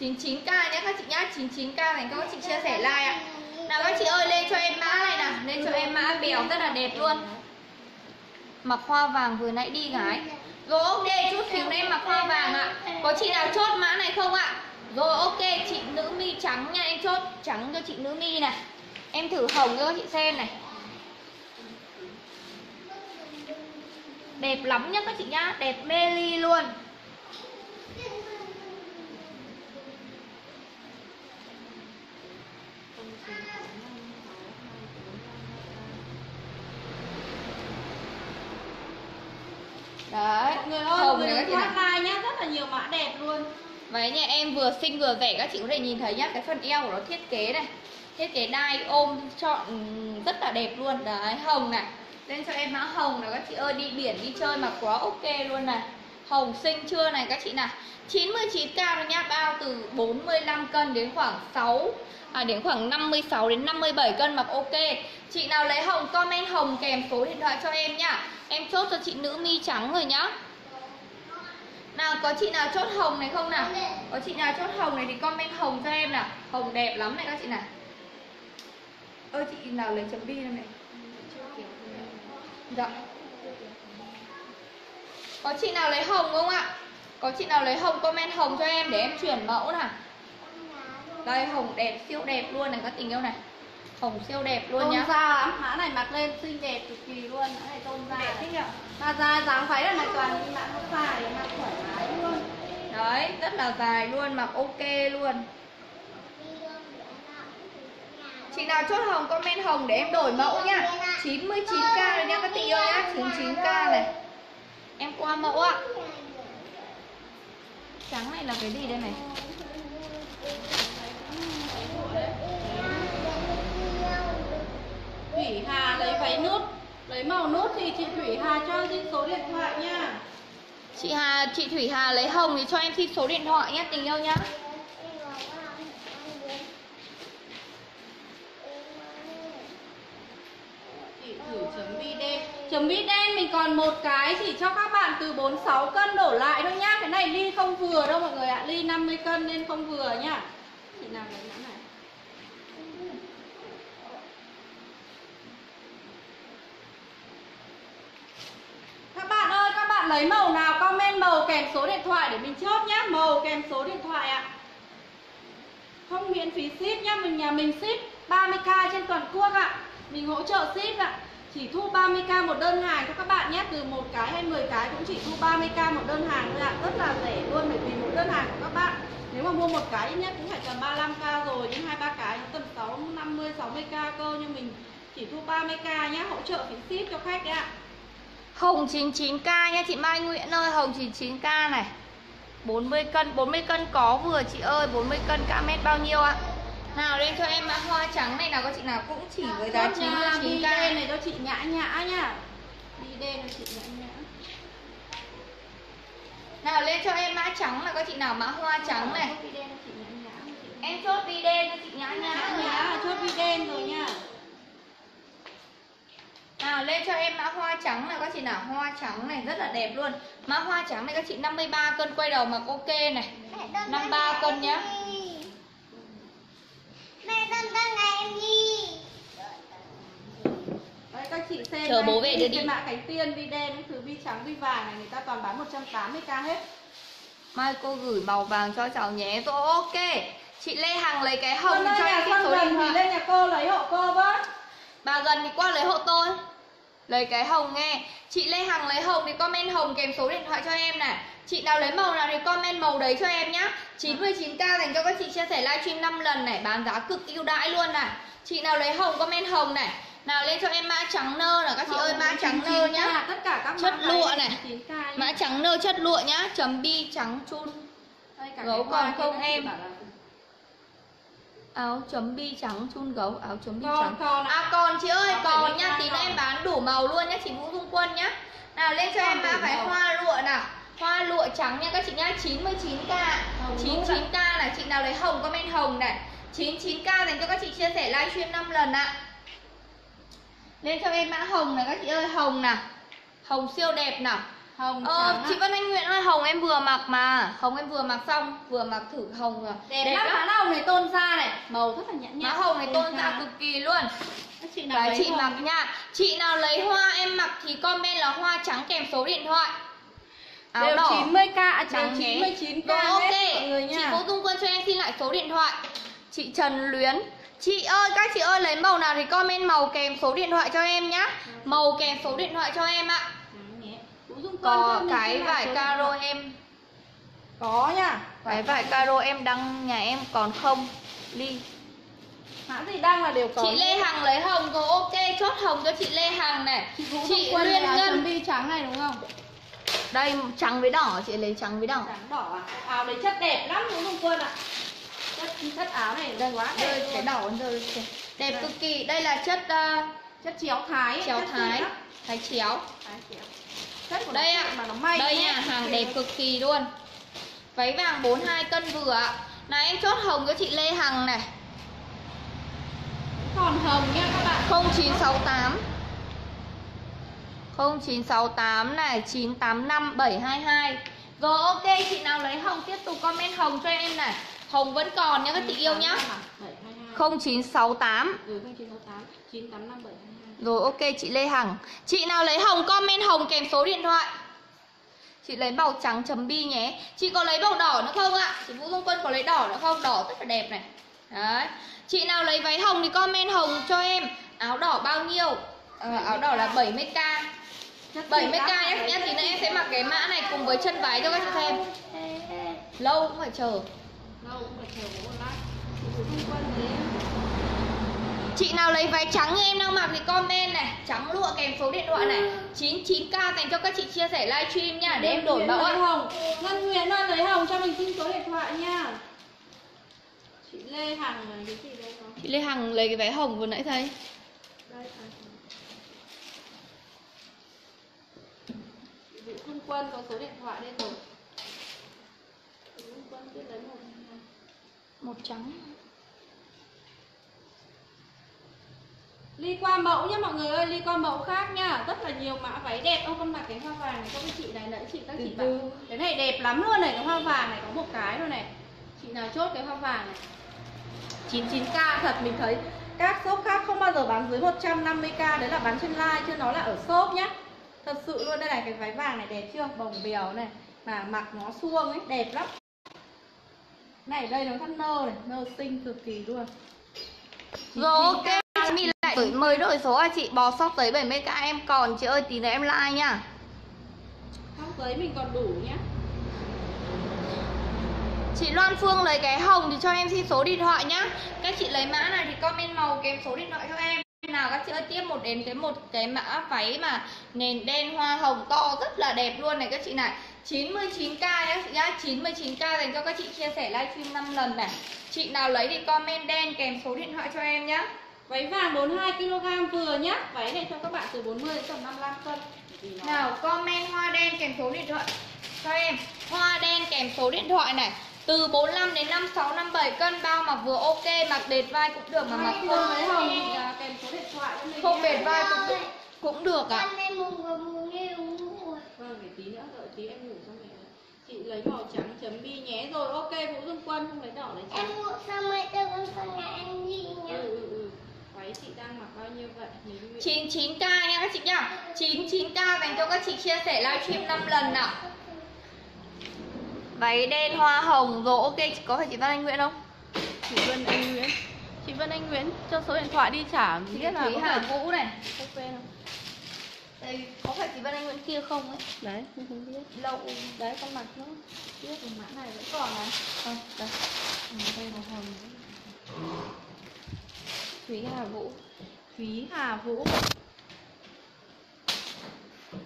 chín mươi chín k nhé các chị nhá, chín mươi chín k dành cho các chị chia sẻ like ạ. Nào các chị ơi lên cho em mã này nào, lên cho em mã bèo rất là đẹp luôn. Mặc hoa vàng vừa nãy đi gái. Rồi ok, chút xíu em mặc hoa vàng ạ. Có chị nào chốt mã này không ạ? Rồi ok, chị nữ mi trắng nha, em chốt trắng cho chị nữ mi này. Em thử hồng cho các chị xem này. Đẹp lắm nhá các chị nhá, đẹp mê ly luôn. Đấy, người ơi, hồng người các chị nhá, rất là nhiều mã đẹp luôn. Váy nhà em vừa xinh vừa rẻ, các chị có thể nhìn thấy nhá, cái phần eo của nó thiết kế này, thiết kế đai ôm chọn rất là đẹp luôn. Đấy, hồng này, lên cho em mã hồng này các chị ơi, đi biển đi chơi mà quá ok luôn này. Hồng xinh chưa này các chị nào. chín mươi chín k rồi nha, bao từ bốn mươi lăm cân đến khoảng sáu à, đến khoảng năm mươi sáu đến năm mươi bảy cân mặc ok. Chị nào lấy hồng comment hồng kèm số điện thoại cho em nhá. Em chốt cho chị nữ mi trắng rồi nhá. Nào có chị nào chốt hồng này không nào? Có chị nào chốt hồng này thì comment hồng cho em nào. Hồng đẹp lắm này các chị này. Ơ chị nào lấy chấm bi này này. Dạ. Có chị nào lấy hồng không ạ? Có chị nào lấy hồng comment hồng cho em để em chuyển mẫu nào. Đây hồng đẹp siêu đẹp luôn này các tình yêu này. Hồng siêu đẹp luôn tôn nhá. Tôn da lắm, mã này mặc lên xinh đẹp cực kỳ luôn, mã này tôn da. Đẹp thích nhở. Mà da dáng váy là này toàn đi mã nó dài, mặc thoải mái luôn. Đấy, rất là dài luôn, mặc ok luôn. Chị nào chốt hồng comment hồng để em đổi mẫu nha. chín mươi chín k rồi nha các tình yêu nhá, chín mươi chín k này. Em qua mẫu ạ. Trắng này là cái gì đây này? Thủy Hà lấy váy nút, lấy màu nút thì chị Thủy Hà cho xin số điện thoại nha. Chị Hà, chị Thủy Hà lấy hồng thì cho em xin số điện thoại nhé tình yêu nhá. Chị thử chấm bi đen. Chấm bi đen mình còn một cái chỉ cho các bạn từ bốn mươi sáu cân đổ lại thôi nhá. Cái này ly không vừa đâu mọi người ạ, à. Ly năm mươi cân nên không vừa nhá. Chị nào lấy mã này? Các bạn ơi, các bạn lấy màu nào comment màu kèm số điện thoại để mình chốt nhá. Màu kèm số điện thoại ạ. À. Không miễn phí ship nhá, mình nhà mình ship ba mươi k trên toàn quốc ạ. À. Mình hỗ trợ ship ạ. À. Chỉ thu ba mươi k một đơn hàng cho các bạn nhé, từ một cái hay mười cái cũng chỉ thu ba mươi k một đơn hàng thôi ạ. À. Rất là rẻ luôn bởi vì một đơn hàng của các bạn nếu mà mua một cái ít nhất cũng phải tầm ba mươi lăm k rồi, nhưng hai ba cái tầm sáu mươi, năm mươi, sáu mươi k cơ, nhưng mình chỉ thu ba mươi k nhé, hỗ trợ phí ship cho khách đấy ạ. À. Hồng chín mươi chín k nha chị Mai Nguyễn ơi, hồng chín mươi chín k này. bốn mươi cân, bốn mươi cân có vừa chị ơi, bốn mươi cân cả mét bao nhiêu ạ? Nào lên cho em mã hoa trắng này nào, có chị nào cũng chỉ với giá chín mươi chín k này cho chị Nhã Nhã nha. Đi đen cho chị Nhã Nhã. Nào lên cho em mã trắng là có chị nào mã hoa trắng này. Em chốt bi đen cho chị Nhã Nhã. Nhã chốt bi đen rồi nha. Nào lên cho em mã hoa trắng này các chị nào, hoa trắng này rất là đẹp luôn. Mã hoa trắng này các chị năm mươi ba cân quay đầu mặc ok này. năm mươi ba cân nhá. Mẹ đơn đơn này em đi. Đấy các chị xem. Chờ bố về đưa đi. Cái mã cánh tiên, bi đen, cái thứ bi trắng, bi vàng này người ta toàn bán một trăm tám mươi k hết. Mai cô gửi màu vàng cho cháu nhé. Rồi ok. Chị Lê Hằng lấy cái hồng cho em cái số điện thoại. Thì lên nhà cô lấy hộ cô với. Bà gần thì qua lấy hộ tôi. Lấy cái hồng nghe. Chị Lê Hằng lấy hồng thì comment hồng kèm số điện thoại cho em này. Chị nào lấy màu nào thì comment màu đấy cho em nhá. chín mươi chín k dành cho các chị chia sẻ livestream năm lần này, bán giá cực ưu đãi luôn này. Chị nào lấy hồng comment hồng này. Nào lên cho em mã trắng nơ là các chị hồng, ơi mã trắng nơ nhá. Tất cả các chất lụa này. Mã trắng nơ chất lụa nhá. Chấm bi trắng chun. Gấu còn không em. À áo chấm bi trắng chun gấu, áo chấm bi còn, trắng còn à. À còn chị ơi, còn, còn nha, tí nữa em bán đủ màu luôn nhá chị Vũ Dung Quân nhá. Nào lên cho còn em mã vải hoa lụa nào. Hoa lụa trắng nha các chị nhá, chín mươi chín k. chín mươi chín k là chị nào đấy hồng comment hồng này. chín mươi chín k dành cho các chị chia sẻ livestream năm lần ạ. Lên cho em mã hồng này các chị ơi, hồng nào. Hồng siêu đẹp nào. Hồng ờ, chị Vân Anh Nguyễn ơi, hồng em vừa mặc mà. Hồng em vừa mặc xong, vừa mặc thử hồng rồi. Đẹp, đẹp lắm, mã hồng này tôn da này, màu rất là nhãn nhã. Mã hồng này tôn da ra cực kỳ luôn. Các chị nào đấy, lấy chị mặc nha. Chị nào lấy hoa em mặc thì comment là hoa trắng kèm số điện thoại. Áo đều đỏ chín mươi k trắng chín mươi chín k. Ok, chị Vũ Dung Quân cho em xin lại số điện thoại. Chị Trần Luyến, chị ơi các chị ơi lấy màu nào thì comment màu kèm số điện thoại cho em nhá. Màu kèm số điện thoại cho em ạ. Có cái vải caro em có nha, cái vải caro em đăng nhà em còn không đi hãng gì đang là đều có. Chị Lê Hằng lấy hồng rồi, ok chốt hồng cho chị Lê Hằng này. Chị Luyên Ngân bi trắng này đúng không, đây trắng với đỏ, chị lấy trắng với đỏ. Trắng đỏ à, áo đấy chất đẹp lắm đúng không Quân ạ? Chất chất áo này đây quá đẹp, cái đỏ rồi đẹp cực kỳ. Đây là chất chất chéo thái, chéo thái thái chéo. Đây ạ, à, đây đấy nha, hàng đẹp cực kỳ luôn. Váy vàng bốn mươi hai cân vừa ạ. Này em chốt hồng cho chị Lê Hằng này. Còn hồng nha các bạn. Không chín sáu tám không chín sáu tám này, chín tám năm bảy hai hai. Rồi ok, chị nào lấy hồng tiếp tục comment hồng cho em này. Hồng vẫn còn nha các chị yêu nhá. không chín sáu tám ừ, không chín sáu tám chín tám năm bảy hai hai. Rồi ok chị Lê Hằng. Chị nào lấy hồng comment hồng kèm số điện thoại. Chị lấy màu trắng chấm bi nhé. Chị có lấy màu đỏ nữa không ạ? Chị Vũ Dung Quân có lấy đỏ nữa không? Đỏ rất là đẹp này. Đấy. Chị nào lấy váy hồng thì comment hồng cho em. Áo đỏ bao nhiêu? À, áo đỏ là bảy mươi k. bảy mươi k nhé nhé. Thì nữa em sẽ mặc cái mã này cùng với chân váy cho các chị xem. Lâu cũng phải chờ. Lâu cũng phải chờ một lát. Chị Vũ Dung Quân đấy. Chị nào lấy váy trắng như em đang mặc thì comment này, trắng lụa kèm số điện thoại này. Chín mươi chín k dành cho các chị chia sẻ livestream nha, để em đổi mẫu lấy hồng. Ngân Nguyễn ơi lấy hồng cho mình xin số điện thoại nha. Chị Lê Hằng này, cái chị đây không? Chị Lê Hằng lấy cái váy hồng vừa nãy thấy. Đây chị Vũ Quân Quân có số điện thoại đây rồi. Vũ Quân Quân lấy một một trắng. Ly qua mẫu nhá mọi người ơi, ly qua mẫu khác nha, rất là nhiều mã váy đẹp. Ông con mặc cái hoa vàng này cho các chị này, nãy chị các chị bảo cái này đẹp lắm luôn này, cái hoa vàng này có một cái rồi này. Chị nào chốt cái hoa vàng này. chín mươi chín k thật, mình thấy các shop khác không bao giờ bán dưới một trăm năm mươi k, đấy là bán trên live chứ nó là ở shop nhá. Thật sự luôn đây này, cái váy vàng này đẹp chưa, bồng bèo này mà mặc nó suông ấy, đẹp lắm. Này đây nó cắt nơ này, nơ xinh cực kỳ luôn. Rồi ok. Mình lại đổi mới đổi số à chị, bò sóc giấy bảy mươi k em còn chị ơi, tí nữa em like nha. Sóc giấy mình còn đủ nhá. Chị Loan Phương lấy cái hồng thì cho em xin số điện thoại nhá. Các chị lấy mã này thì comment màu kèm số điện thoại cho em. Nào các chị ơi, tiếp một đến cái một cái mã váy mà nền đen hoa hồng to rất là đẹp luôn này các chị này. chín mươi chín k nhá chị nhá, chín mươi chín k dành cho các chị chia sẻ livestream năm lần này. Chị nào lấy thì comment đen kèm số điện thoại cho em nhá. Váy vàng bốn mươi hai ki lô gam vừa nhá. Váy này cho các bạn từ bốn mươi đến tầm năm mươi lăm cân. Nào comment hoa đen kèm số điện thoại cho em. Hoa đen kèm số điện thoại này. Từ bốn mươi lăm đến năm mươi sáu, năm mươi bảy cân. Bao mặc vừa ok, mặc đệt vai cũng được mà mặc không lấy hồng kèm số điện thoại. Không đệt vai cũng được, cũng được ạ. Vâng, để tí nữa, đợi tí em ngủ cho mẹ. Chị lấy màu trắng chấm bi nhé. Rồi ok, Vũ Dung Quân không lấy đỏ lấy trắng. Em ngủ xong rồi, tôi cũng xong nhà em đi nhá. Chị đang mặc bao nhiêu vậy? chín mươi chín k nha các chị nhá. chín mươi chín k dành cho các chị chia sẻ livestream năm lần nào. Váy đen hoa hồng rồi ok, có phải chị Vân Anh Nguyễn không? Chị Vân Anh Nguyễn. Chị Vân Anh Nguyễn cho số điện thoại đi trả. Chị biết là có phải Vũ này. Không quen không? Đây có phải chị Vân Anh Nguyễn kia không ấy? Đấy, không biết. Lâu đấy con mặc nó. Biết cái mã này vẫn còn này. Không, à, đây. Đây là hồng. Thúy Hà Vũ. Thúy Hà Vũ.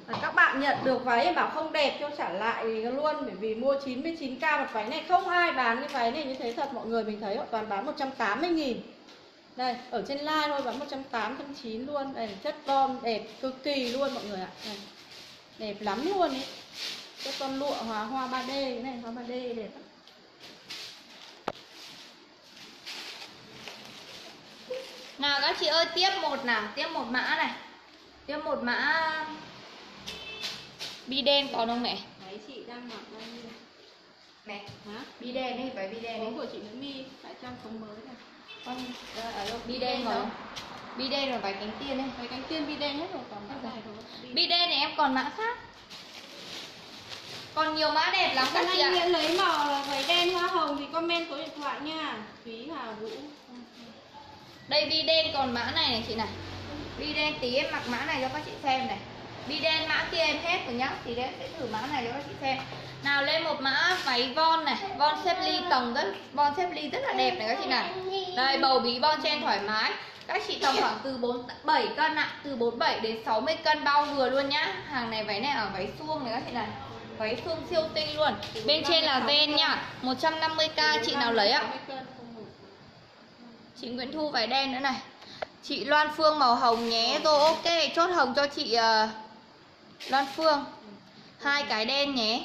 Và các bạn bạn nhận được váy em bảo không đẹp cho trả lại luôn, bởi vì mua chín mươi chín k một váy này, không ai bán cái váy này như thế thật mọi người. Mình thấy họ toàn bán một trăm tám mươi nghìn. Đây, ở trên live thôi bán một trăm tám mươi chín luôn. Đây, chất bom đẹp cực kỳ luôn mọi người ạ. Đây, đẹp lắm luôn ấy. Chất con lụa hóa hoa ba D, cái này hóa ba D đẹp lắm. Nào các chị ơi, tiếp một nào, tiếp một mã này. Tiếp một mã bi đen còn không mẹ? Đấy chị đang mặc đây mẹ. Hả? Bi đen đi, phải bi đen đấy. Của chị Nữ Mi lại trong sống mới này. Con ở đâu? Bi đen rồi. Bi đen rồi vài cánh tiên đây. Vài cánh tiên bi đen hết rồi, còn mã này rồi. Bi đen này em còn mã khác. Còn nhiều mã đẹp lắm các chị ạ. Anh lấy màu là váy đen hoa hồng thì comment số điện thoại nha. Thúy Hà Vũ. Đây bi đen còn mã này này chị này. Bi đen tí em mặc mã này cho các chị xem này. Bi đen mã kia em hết rồi nhá. Thì đấy em sẽ thử mã này cho các chị xem. Nào lên một mã váy von này, von xếp ly tổng rất von xếp ly rất là đẹp này các chị này. Đây bầu bí bon chen thoải mái. Các chị tầm khoảng từ bốn mươi bảy cân ạ, từ bốn mươi bảy đến sáu mươi cân bao vừa luôn nhá. Hàng này váy này ở váy suông này các chị này. Váy suông siêu tinh luôn. Bên trên là gen nhá. một trăm năm mươi k chị nào lấy ạ? Chị Nguyễn Thu váy đen nữa này. Chị Loan Phương màu hồng nhé. Rồi ok, chốt hồng cho chị uh, Loan Phương. Hai cái đen nhé.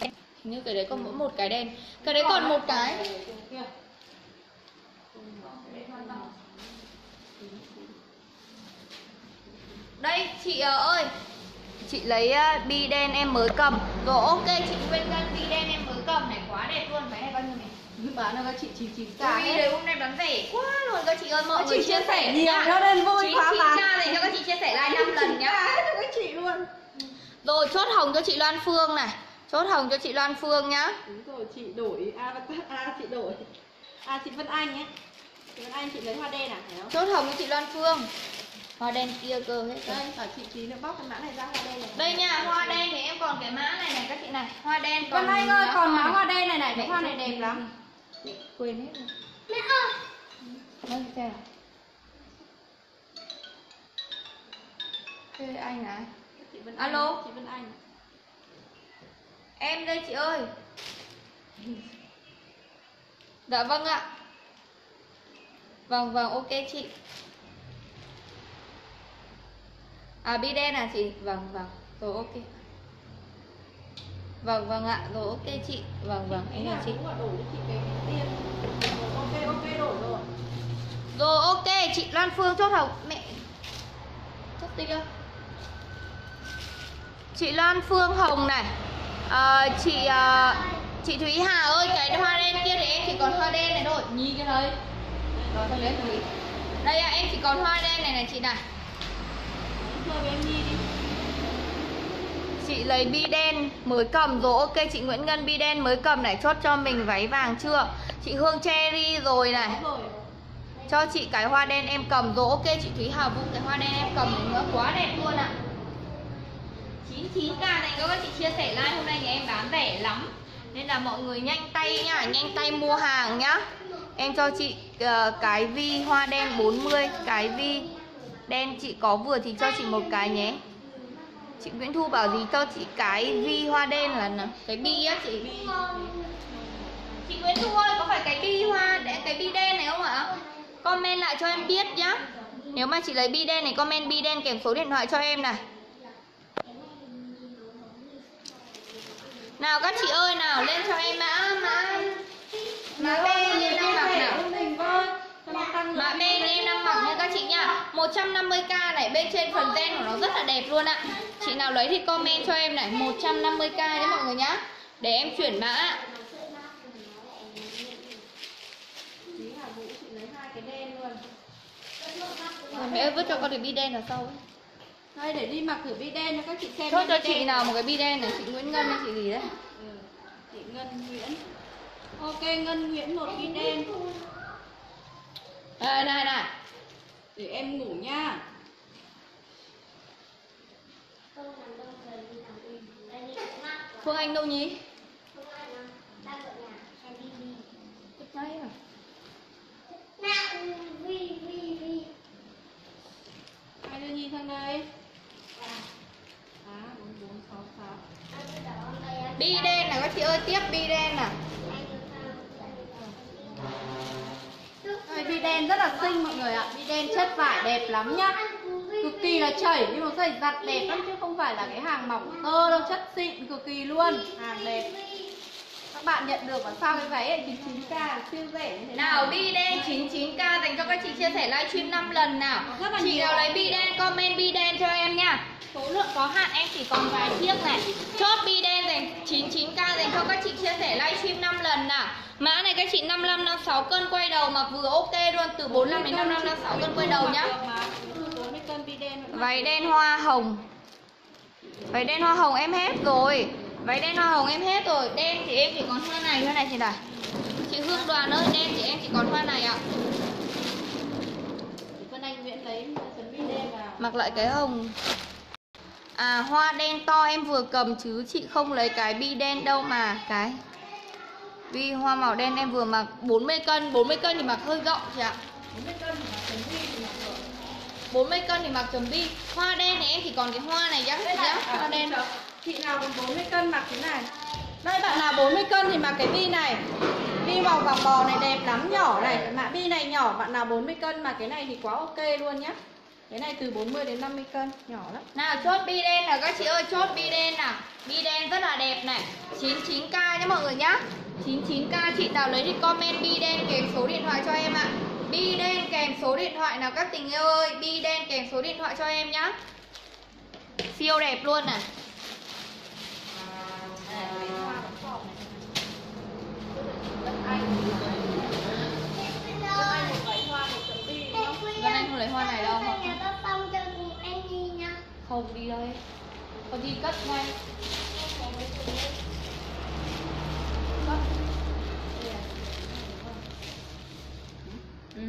Hình như cái đấy còn mỗi một cái đen. Cái đấy còn một cái. Đây chị uh, ơi. Chị lấy uh, bi đen em mới cầm. Rồi ok, chị quên cân bi đen em mới cầm này, quá đẹp luôn. Váy này bao nhiêu này? Bán là các chị chín mươi chín k. Ui đấy hôm nay bán rẻ quá luôn các chị ơi. Mọi người chia, chia sẻ nhiều cho nên vui quá bán. chín mươi chín k này cho các chị chia sẻ lại năm lần nhá. Cho các chị luôn. Rồi chốt hồng cho chị Loan Phương này. Chốt hồng cho chị Loan Phương nhá. Đúng rồi chị đổi avatar à, à, chị đổi. À chị Vân Anh ấy. Chị Vân Anh chị lấy hoa đen à phải không? Chốt hồng cho chị Loan Phương. Hoa đen kia cơ hết rồi. Đây ở chị Chí nó bóc cái mã này ra hoa đen này. Đây nha, hoa đen thì em còn cái mã này này các chị này. Hoa đen còn Vân Anh ơi, còn mã hoa đen này này, cái hoa này đẹp lắm. Quên hết rồi. Mẹ ơi. Nói xem nào. Ê anh à. Chị Vân Anh. Alo, chị Vân Anh. Em đây chị ơi. Dạ vâng ạ. Vâng vâng ok chị. À bi đen à chị? Vâng vâng. Rồi ok. Vâng vâng ạ, rồi ok chị. Vâng vâng, em hiểu chị. Đổi cho chị cái tiên. Ok ok đổi rồi. Rồi ok, chị Loan Phương chốt hồng mẹ. Chốt đi cơ. Chị Loan Phương hồng này. À, chị à, chị Thúy Hà ơi, cái hoa đen kia thì em chỉ còn hoa đen này thôi. Nhìn cái đấy. Đó con lấy thử. Đây ạ, à, em chỉ còn hoa đen này này chị này. Chị lấy bi đen mới cầm rồi ok, chị Nguyễn Ngân bi đen mới cầm này, chốt cho mình váy vàng chưa? Chị Hương Cherry rồi này. Cho chị cái hoa đen em cầm rồi ok, chị Thúy Hà Vũ cái hoa đen em cầm nữa, quá đẹp luôn ạ. chín mươi chín k này các chị chia sẻ like, hôm nay nhà em bán rẻ lắm. Nên là mọi người nhanh tay nhá, nhanh tay mua hàng nhá. Em cho chị uh, cái vi hoa đen bốn mươi, cái vi đen chị có vừa thì cho chị một cái nhé. Chị Nguyễn Thu bảo gì cho chị cái vi hoa đen là nào? Cái bi á chị. Chị Nguyễn Thu ơi, có phải cái bi hoa cái bi đen này không ạ? Comment lại cho em biết nhá. Nếu mà chị lấy bi đen này comment bi đen kèm số điện thoại cho em này. Nào các chị ơi nào, lên cho em mã mã mã đen em đang mặc nào. Mã bên em đang mặc nha các chị nha. Một trăm năm mươi k này, bên trên phần gen của nó rất là đẹp luôn ạ. Chị nào lấy thì comment cho em này. Một trăm năm mươi k đấy mọi người nhá. Để em chuyển mã. Mẹ vứt cho con cái bi đen ở sau ấy. Thôi để đi mặc thử bi đen cho các chị xem. Thôi cho chị nào một cái bi đen này. Chị Nguyễn Ngân hay chị gì đấy? Ừ, chị Ngân Nguyễn. Ok Ngân Nguyễn một bi đen. À, này này để em ngủ nha. Phương Anh đâu nhỉ? Phương Anh đang ở nhà, em đi đi. Tức cháy rồi. Nào, vi vi vi. Ai đưa nhìn sang đây? Bi đen này các chị ơi, tiếp bi đen này. Bi đen rất là xinh mọi người ạ. Bi đen chất vải đẹp lắm nhá, cực kỳ là chảy nhưng mà phải giặt đẹp lắm chứ không phải là cái hàng mỏng tơ đâu, chất xịn cực kỳ luôn, hàng đẹp. Các bạn nhận được ở sau cái váy này chín mươi chín k siêu rẻ thế nào. Bi đen chín mươi chín k dành cho các chị chia sẻ livestream năm lần nào. Chị nào lấy bi đen comment bi đen cho em nha. Số lượng có hạn, em chỉ còn vài chiếc này. Chốt bi đen dành chín mươi chín k dành cho các chị chia sẻ livestream năm lần nào. Mã này các chị năm mươi lăm năm mươi sáu cân quay đầu mà vừa ok luôn, từ bốn mươi lăm đến năm mươi lăm năm mươi sáu cân quay đầu nhá. Váy đen hoa hồng. Váy đen hoa hồng em hết rồi. Váy đen hoa hồng em hết rồi. Đen thì em chỉ còn hoa này thôi này chị này. Chị Hương Đoàn ơi, đen thì em chỉ còn hoa này ạ. Vân Anh Nguyễn lấy chấm bi đen vào. Mặc lại cái hồng. À, hoa đen to em vừa cầm chứ chị không lấy cái bi đen đâu mà. Cái bi hoa màu đen em vừa mặc bốn mươi cân. bốn mươi cân thì mặc hơi rộng chị ạ. bốn mươi cân thì mặc chấm bi. Hoa đen thì em chỉ còn cái hoa này nhá. Hoa đen đó. Chị nào còn bốn mươi cân mặc thế này. Đây bạn nào bốn mươi cân thì mặc cái bi này. Bi màu vàng bò này đẹp lắm, nhỏ này. Mã bi này nhỏ, bạn nào bốn mươi cân mà cái này thì quá ok luôn nhá. Cái này từ bốn mươi đến năm mươi cân, nhỏ lắm. Nào chốt bi đen nào các chị ơi, chốt bi đen nào. Bi đen rất là đẹp này, chín mươi chín k nhá mọi người nhá. chín mươi chín k chị nào lấy thì comment bi đen kèm số điện thoại cho em ạ. Bi đen kèm số điện thoại nào các tình yêu ơi, bi đen kèm số điện thoại cho em nhá. Siêu đẹp luôn này. Vân Anh không lấy hoa này đâu. Không đi đây. Con đi cất ngay. Cất. Ừ.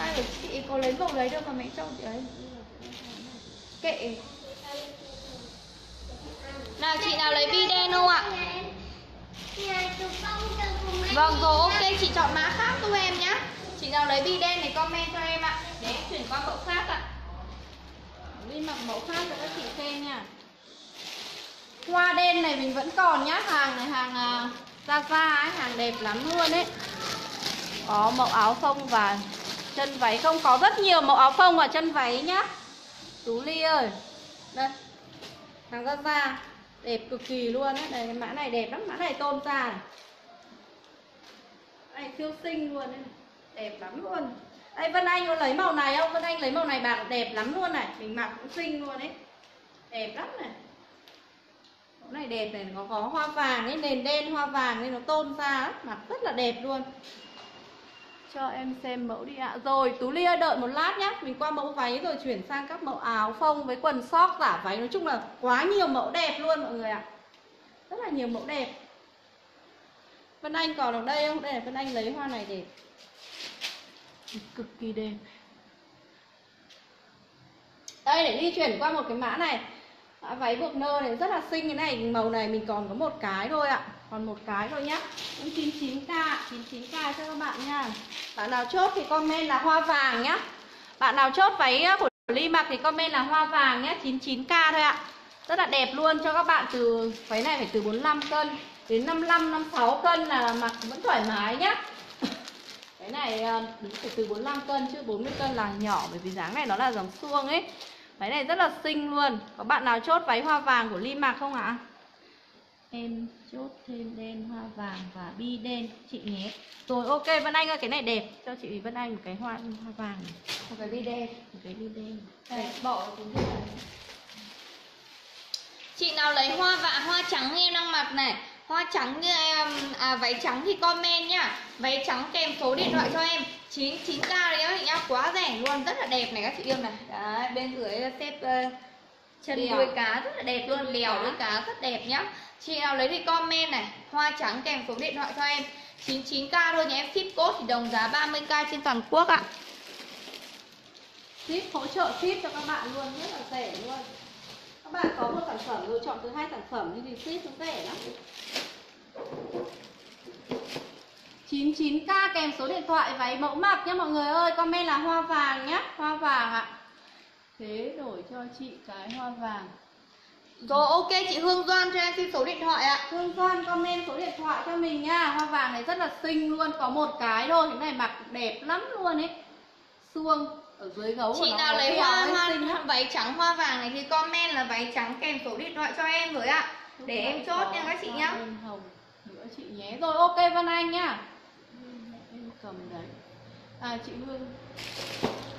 Ai của chị có lấy màu đấy đâu mà mẹ cho chị ấy. Kệ. Nào chị nào lấy bi đen không ạ? Vâng rồi, ok chị chọn mã khác giúp em nhá. Chị nào lấy bi đen này comment cho em ạ. Để em chuyển qua mẫu khác ạ. Đi mặc mẫu khác cho các chị xem nha. Hoa đen này mình vẫn còn nhá. Hàng này hàng Zara ấy, hàng đẹp lắm luôn ấy. Có mẫu áo phông và chân váy không? Có rất nhiều mẫu áo phông và chân váy nhá. Tú Ly ơi. Đây. Hàng Zara đẹp cực kỳ luôn đấy. Đây, mã này đẹp lắm, mã này tôm da này. Này siêu xinh luôn đấy, đẹp lắm luôn. Đây Vân Anh có lấy màu này không? Vân Anh lấy màu này bạn đẹp lắm luôn này, mình mặc cũng xinh luôn đấy. Đẹp lắm này. Mẫu này đẹp này, nó có hoa vàng ấy, nền đen hoa vàng nên nó tôn da lắm, mặc rất là đẹp luôn. Cho em xem mẫu đi ạ. À. Rồi, Tú Ly đợi một lát nhá. Mình qua mẫu váy rồi chuyển sang các mẫu áo phông với quần sóc giả váy. Nói chung là quá nhiều mẫu đẹp luôn mọi người ạ. À. Rất là nhiều mẫu đẹp. Vân Anh còn ở đây không? Đây là Vân Anh lấy hoa này để cực kỳ đẹp. Đây để đi chuyển qua một cái mã này. Mã váy buộc nơ này rất là xinh cái này. Màu này mình còn có một cái thôi ạ. À. Còn một cái thôi nhá. chín mươi chín k, chín mươi chín k cho các bạn nha. Bạn nào chốt thì comment là hoa vàng nhá. Bạn nào chốt váy của Ly mặc thì comment là hoa vàng nhá, chín mươi chín k thôi ạ. Rất là đẹp luôn cho các bạn, từ váy này phải từ bốn mươi lăm cân đến năm mươi lăm năm mươi sáu cân là mặc vẫn thoải mái nhá. Cái này đúng phải từ bốn mươi lăm cân chứ bốn mươi cân là nhỏ, bởi vì dáng này nó là dòng suông ấy. Váy này rất là xinh luôn. Có bạn nào chốt váy hoa vàng của Ly mặc không ạ? Em chốt thêm đen hoa vàng và bi đen chị nhé. Rồi ok Vân Anh ơi, cái này đẹp, cho chị Vân Anh một cái hoa hoa vàng, một cái bi đen, một cái bi đen. Đây, bỏ chúng ta. Chị nào lấy hoa vàng hoa trắng em đang mặc này, hoa trắng như em à, váy trắng thì comment nhá. Váy trắng kèm số điện thoại cho em. chín mươi chín k đấy chị nhá, quá rẻ luôn, rất là đẹp này các chị yêu này. Đấy, bên dưới xếp uh, chân đuôi cá rất là đẹp luôn, lèo đuôi cá rất đẹp nhá. Chị nào lấy thì comment này, hoa trắng kèm số điện thoại cho em. Chín mươi chín k thôi nhé, em ship code thì đồng giá ba mươi k trên toàn quốc ạ. Ship hỗ trợ ship cho các bạn luôn, rất là rẻ luôn. Các bạn có một sản phẩm rồi chọn từ hai sản phẩm thì ship cũng rẻ lắm. Chín mươi chín k kèm số điện thoại váy mẫu mặc nhé mọi người ơi, comment là hoa vàng nhé, hoa vàng ạ. thế đổi cho chị cái hoa vàng. Rồi ok, chị Hương Doan cho em xin số điện thoại ạ. Hương Doan comment số điện thoại cho mình nha. Hoa vàng này rất là xinh luôn, có một cái thôi, cái này mặc đẹp lắm luôn ấy. Xuông ở dưới gấu của chị nó. Chị nào lấy hoa, hoa váy trắng hoa vàng này thì comment là váy trắng kèm số điện thoại cho em rồi ạ. Để em chốt nha các chị nhá. Hồng nữa chị nhé. Rồi ok Văn Anh nhá. Em cầm đấy. À chị Hương